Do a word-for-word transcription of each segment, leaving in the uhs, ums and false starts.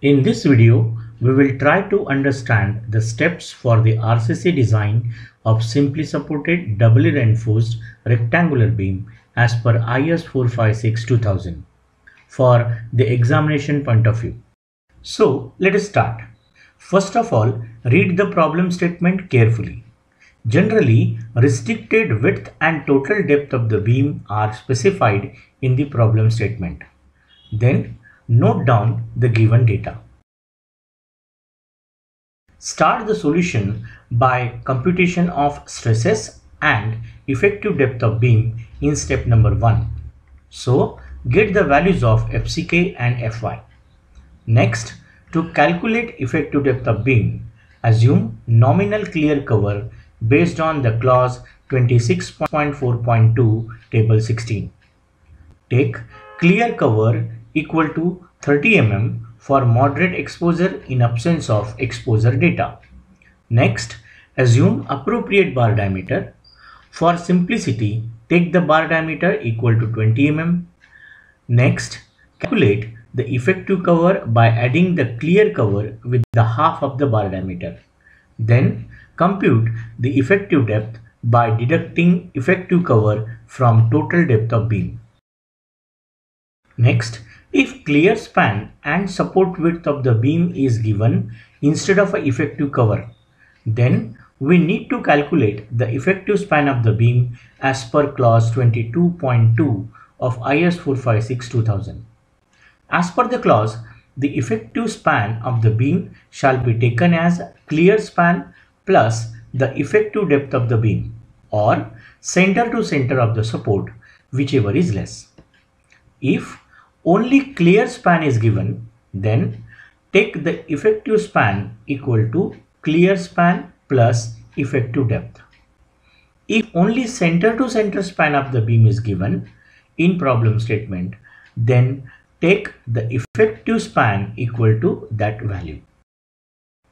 In this video, we will try to understand the steps for the R C C design of simply supported doubly reinforced rectangular beam as per I S four fifty-six two thousand for the examination point of view. So let us start. First of all, read the problem statement carefully. Generally, restricted width and total depth of the beam are specified in the problem statement. Then note down the given data. Start the solution by computation of stresses and effective depth of beam in step number one. So, get the values of F C K and F Y. Next, to calculate effective depth of beam, assume nominal clear cover based on the clause twenty-six point four point two table sixteen. Take clear cover equal to thirty millimeters for moderate exposure in absence of exposure data. Next, assume appropriate bar diameter. For simplicity, take the bar diameter equal to twenty millimeters. Next, calculate the effective cover by adding the clear cover with the half of the bar diameter. Then, compute the effective depth by deducting effective cover from total depth of beam. Next, if clear span and support width of the beam is given instead of an effective cover, then we need to calculate the effective span of the beam as per clause twenty-two point two of I S four fifty-six two thousand. As per the clause, the effective span of the beam shall be taken as clear span plus the effective depth of the beam or center to center of the support, whichever is less. If only clear span is given, then take the effective span equal to clear span plus effective depth. If only center to center span of the beam is given in problem statement, then take the effective span equal to that value.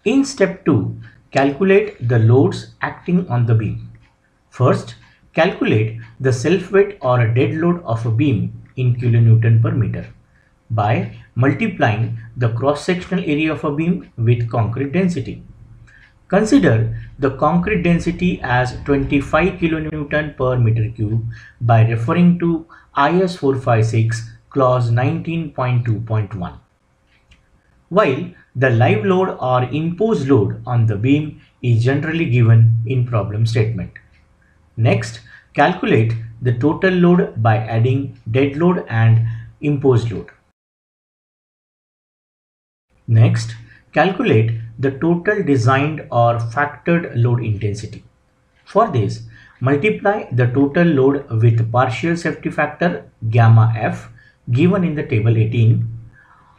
In step two, calculate the loads acting on the beam. First, calculate the self-weight or dead load of a beam in kilonewton per meter by multiplying the cross-sectional area of a beam with concrete density. Consider the concrete density as twenty-five kilonewton per meter cube by referring to I S four fifty-six clause nineteen point two point one. While the live load or imposed load on the beam is generally given in problem statement. Next, calculate the total load by adding dead load and imposed load. Next, calculate the total designed or factored load intensity. For this, multiply the total load with partial safety factor gamma F given in the table eighteen.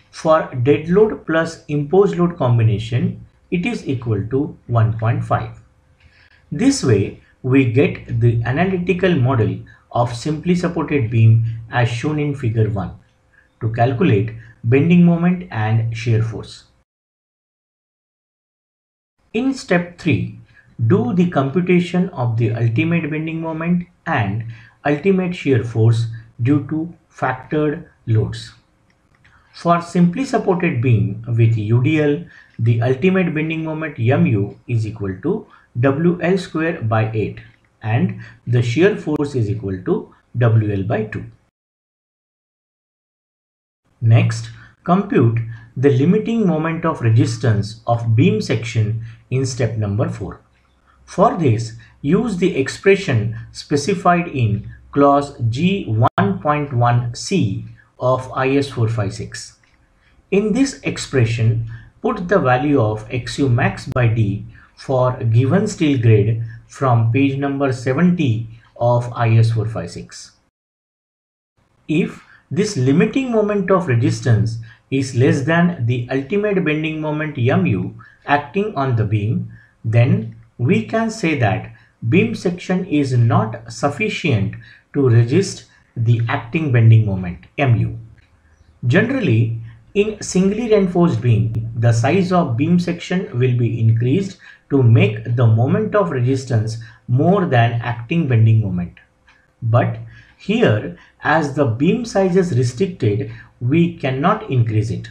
For dead load plus imposed load combination, it is equal to one point five. This way, we get the analytical model of simply supported beam as shown in figure one to calculate bending moment and shear force. In step three, do the computation of the ultimate bending moment and ultimate shear force due to factored loads. For simply supported beam with U D L, the ultimate bending moment mu is equal to W L square by eight and the shear force is equal to W L by two. Next, compute the limiting moment of resistance of beam section in step number four. For this, use the expression specified in clause G one point one C of I S four fifty-six. In this expression, put the value of X U max by D for a given steel grade from page number seventy of I S four fifty-six. If this limiting moment of resistance is less than the ultimate bending moment mu acting on the beam, then we can say that beam section is not sufficient to resist the acting bending moment mu. Generally, in singly reinforced beam, the size of beam section will be increased to make the moment of resistance more than acting bending moment. But here, as the beam size is restricted, we cannot increase it.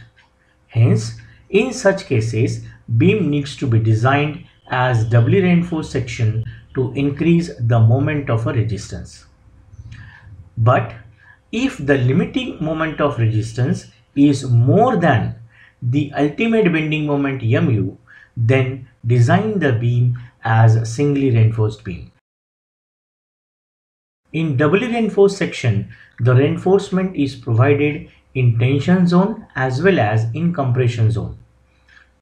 Hence, In such cases, beam needs to be designed as doubly reinforced section to increase the moment of a resistance. But if the limiting moment of resistance is more than the ultimate bending moment mu, then design the beam as a singly reinforced beam. In doubly reinforced section, the reinforcement is provided in tension zone as well as in compression zone.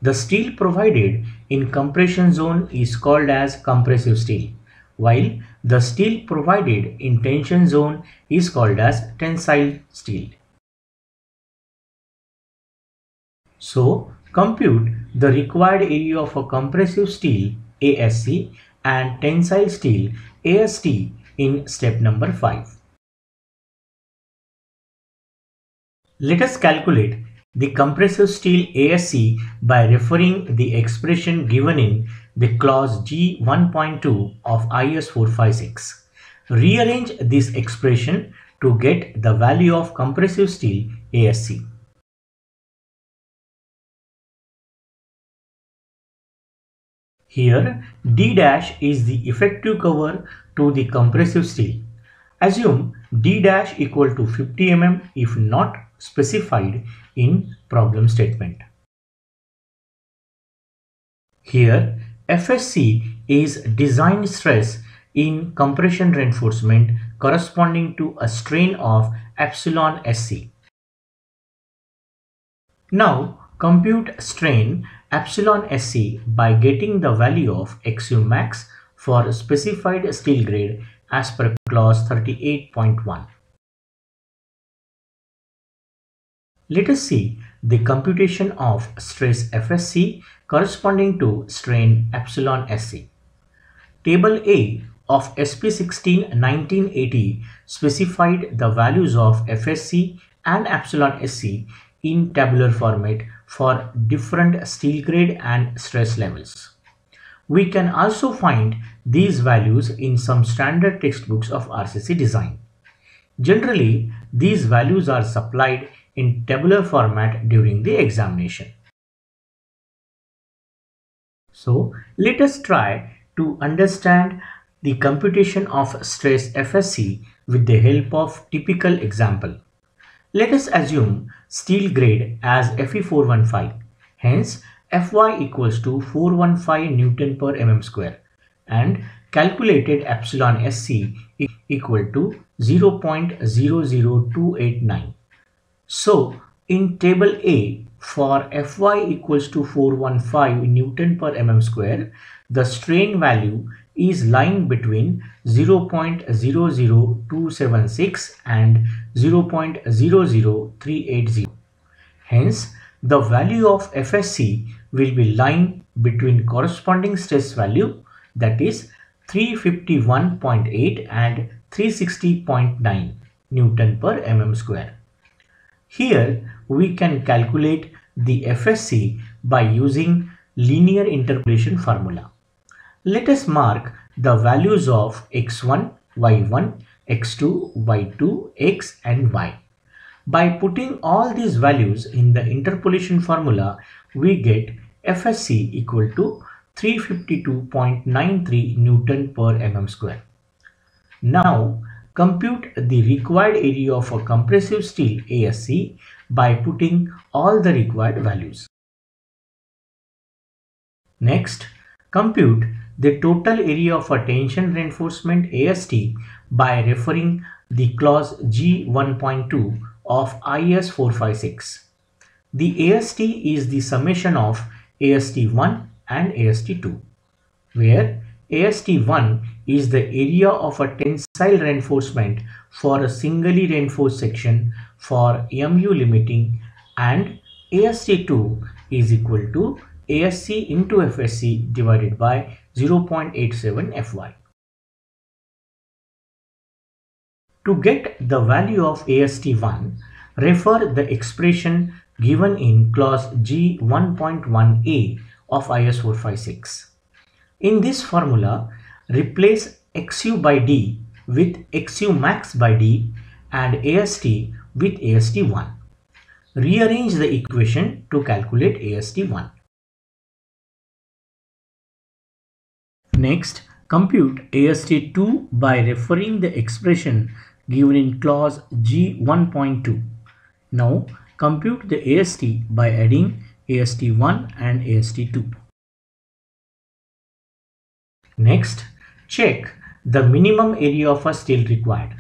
The steel provided in compression zone is called as compressive steel, while the steel provided in tension zone is called as tensile steel. So, compute the required area of a compressive steel A S C and tensile steel A S T in step number five. Let us calculate the compressive steel A S C by referring the expression given in the clause G one point two of I S four fifty-six. Rearrange this expression to get the value of compressive steel A S C. Here, D dash is the effective cover to the compressive steel. Assume D dash equal to fifty millimeters if not specified in problem statement. Here, F S C is design stress in compression reinforcement corresponding to a strain of epsilon S C. Now, compute strain epsilon S C by getting the value of X U max for specified steel grade as per clause thirty-eight point one. Let us see the computation of stress F S C corresponding to strain epsilon S C. Table A of S P sixteen nineteen eighty specified the values of F S C and epsilon S C in tabular format for different steel grade and stress levels. We can also find these values in some standard textbooks of R C C design. Generally, these values are supplied in tabular format during the examination. So, let us try to understand the computation of stress F S C with the help of typical example. Let us assume steel grade as F E four fifteen, hence F Y equals to four hundred fifteen newton per millimeter square and calculated epsilon S C equal to zero point zero zero two eight nine. So, in table A for F Y equals to four hundred fifteen newton per millimeter square, the strain value is lying between zero point zero zero two seven six and zero point zero zero three eight zero. Hence, the value of F S C will be lying between corresponding stress value, that is three hundred fifty-one point eight and three hundred sixty point nine newton per millimeter square. Here, we can calculate the F S C by using linear interpolation formula. Let us mark the values of x one, y one, x two, y two, x and y. By putting all these values in the interpolation formula, we get F S C equal to three hundred fifty-two point nine three newton per millimeter square. Now, compute the required area of a compressive steel A S C by putting all the required values. Next, compute the total area of a tension reinforcement A S T by referring the clause G one point two of I S four fifty-six. The A S T is the summation of A S T one and A S T two, where A S T one is the area of a tensile reinforcement for a singly reinforced section for M U limiting, and A S T two is equal to A S C into F S C divided by zero point eight seven F Y. To get the value of A S T one, refer the expression given in clause G one point one A of I S four fifty-six. In this formula, replace X U by D with X U max by D and A S T with A S T one. rearrange the equation to calculate A S T one. Next, compute A S T two by referring the expression given in clause G one point two. Now, compute the A S T by adding A S T one and A S T two. Next, check the minimum area of a steel required.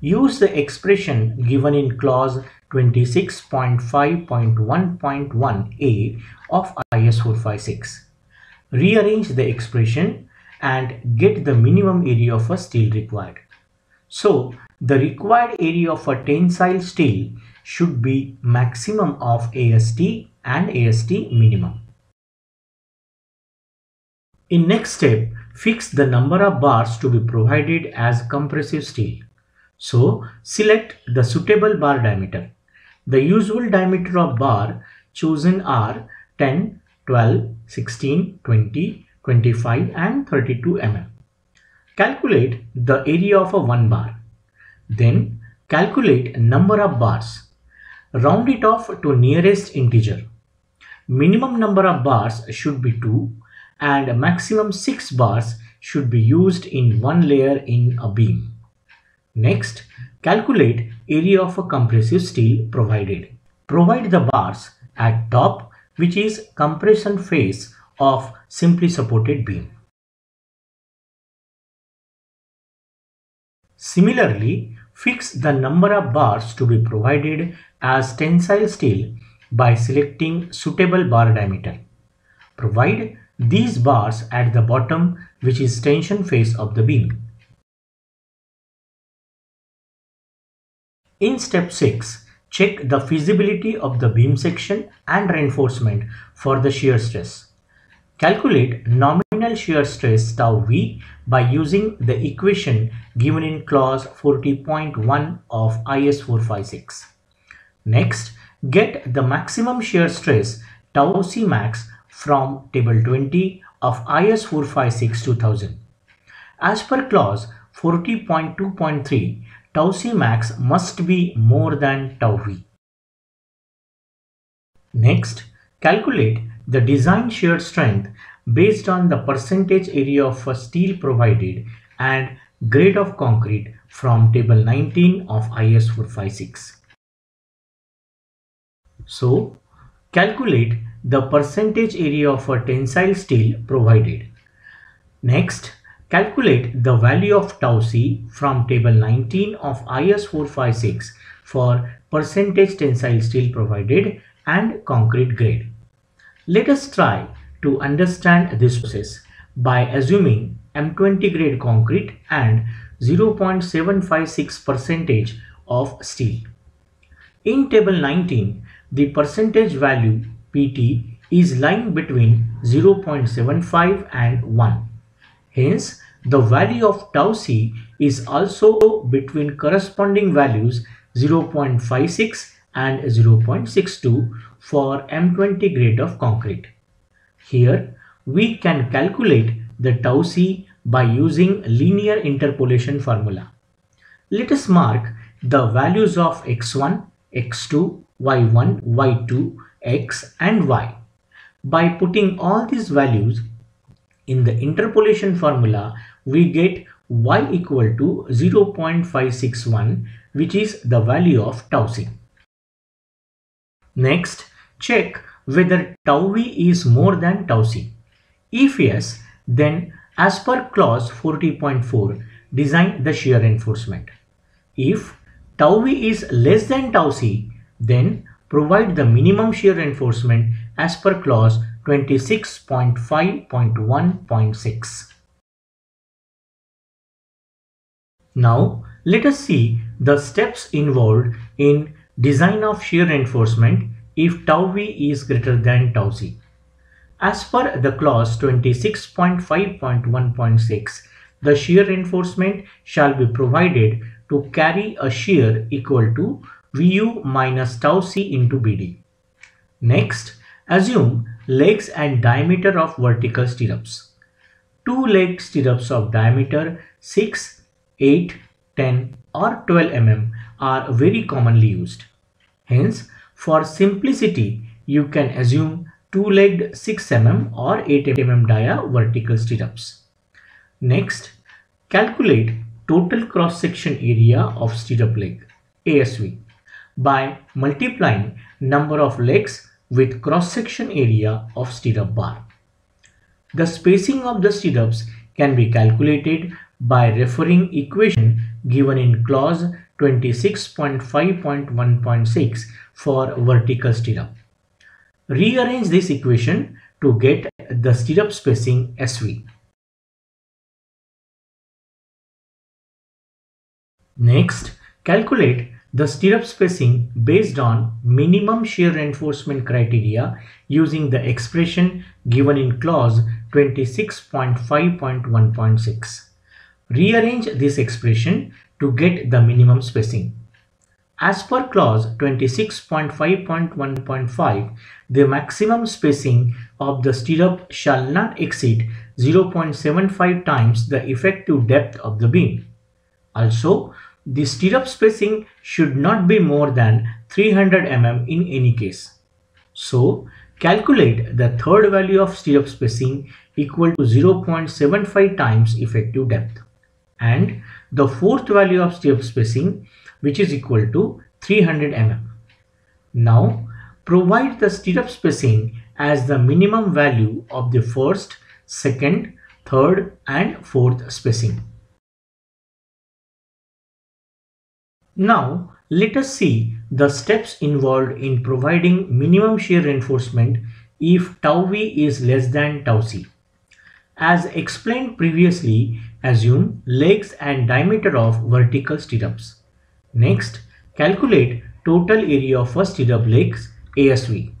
Use the expression given in clause twenty-six point five point one point one A of I S four fifty-six. Rearrange the expression and get the minimum area of a steel required. So, the required area of a tensile steel should be maximum of A S T and A S T minimum. In next step, fix the number of bars to be provided as compressive steel. So, select the suitable bar diameter. The usual diameter of bar chosen are ten, twelve, sixteen, twenty, twenty-five and thirty-two millimeters. Calculate the area of a one bar. Then calculate number of bars. Round it off to nearest integer. Minimum number of bars should be two and maximum six bars should be used in one layer in a beam. Next, calculate area of a compressive steel provided. Provide the bars at top, which is compression phase of simply supported beam. Similarly, fix the number of bars to be provided as tensile steel by selecting suitable bar diameter. Provide these bars at the bottom, which is tension phase of the beam. In step six, check the feasibility of the beam section and reinforcement for the shear stress. Calculate nominal shear stress tau v by using the equation given in clause forty point one of I S four fifty-six. Next, get the maximum shear stress tau c max from table twenty of I S four fifty-six dash two thousand. As per clause forty point two point three, tau c max must be more than tau v. Next, calculate the design shear strength based on the percentage area of a steel provided and grade of concrete from table nineteen of I S four fifty-six. So, calculate the percentage area of a tensile steel provided. Next, calculate the value of tau c from table nineteen of I S four fifty-six for percentage tensile steel provided and concrete grade. Let us try to understand this process by assuming M twenty grade concrete and zero point seven five six percent of steel. In table nineteen, the percentage value P T is lying between zero point seven five and one. Hence, the value of tau c is also between corresponding values zero point five six and zero point six two for M twenty grade of concrete. Here, we can calculate the tau c by using linear interpolation formula. Let us mark the values of x one, x two, y one, y two, x and y. By putting all these values in the interpolation formula, we get y equal to zero point five six one, which is the value of tau c. Next, check whether tau v is more than tau c. If yes, then as per clause forty point four, design the shear reinforcement. If tau v is less than tau c, then provide the minimum shear reinforcement as per clause twenty-six point five point one point six. Now, let us see the steps involved in design of shear reinforcement if tau v is greater than tau c. As per the clause twenty-six point five point one point six, the shear reinforcement shall be provided to carry a shear equal to Vu minus tau c into Bd. Next, assume legs and diameter of vertical stirrups. Two leg stirrups of diameter six, eight, ten or twelve millimeters are very commonly used. Hence, For simplicity, you can assume two-legged six millimeter or eight millimeter dia vertical stirrups. Next, calculate total cross-section area of stirrup leg A S V by multiplying number of legs with cross-section area of stirrup bar. The spacing of the stirrups can be calculated by referring equation given in clause twenty-six point five point one point six for vertical stirrup. Rearrange this equation to get the stirrup spacing S V. Next, calculate the stirrup spacing based on minimum shear reinforcement criteria using the expression given in clause twenty-six point five point one point six. Rearrange this expression to get the minimum spacing. As per clause twenty-six point five point one point five, the maximum spacing of the stirrup shall not exceed zero point seven five times the effective depth of the beam. Also, the stirrup spacing should not be more than three hundred millimeters in any case. So, calculate the third value of stirrup spacing equal to zero point seven five times effective depth and the fourth value of stirrup spacing, which is equal to three hundred millimeters. Now, provide the stirrup spacing as the minimum value of the first, second, third and fourth spacing. Now, let us see the steps involved in providing minimum shear reinforcement if tau v is less than tau c. As explained previously, assume legs and diameter of vertical stirrups. Next, calculate total area of a stirrup legs A S V.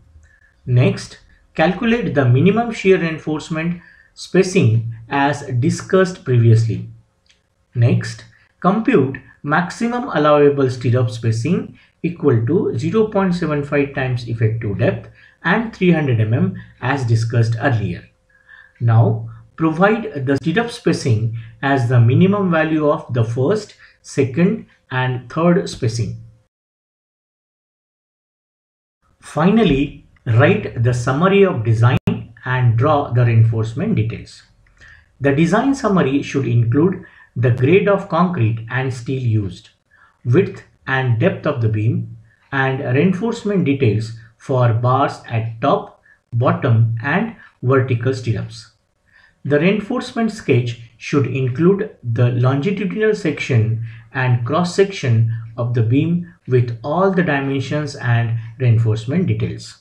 Next, calculate the minimum shear reinforcement spacing as discussed previously. Next, compute maximum allowable stirrup spacing equal to zero point seven five times effective depth and three hundred millimeters as discussed earlier. Now, provide the stirrup spacing as the minimum value of the first, second, and third spacing. Finally, write the summary of design and draw the reinforcement details. The design summary should include the grade of concrete and steel used, width and depth of the beam, and reinforcement details for bars at top, bottom, and vertical stirrups. The reinforcement sketch should include the longitudinal section and cross section of the beam with all the dimensions and reinforcement details.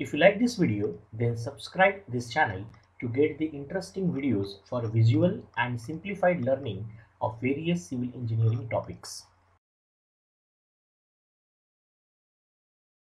If you like this video, then subscribe this channel to get the interesting videos for visual and simplified learning of various civil engineering topics.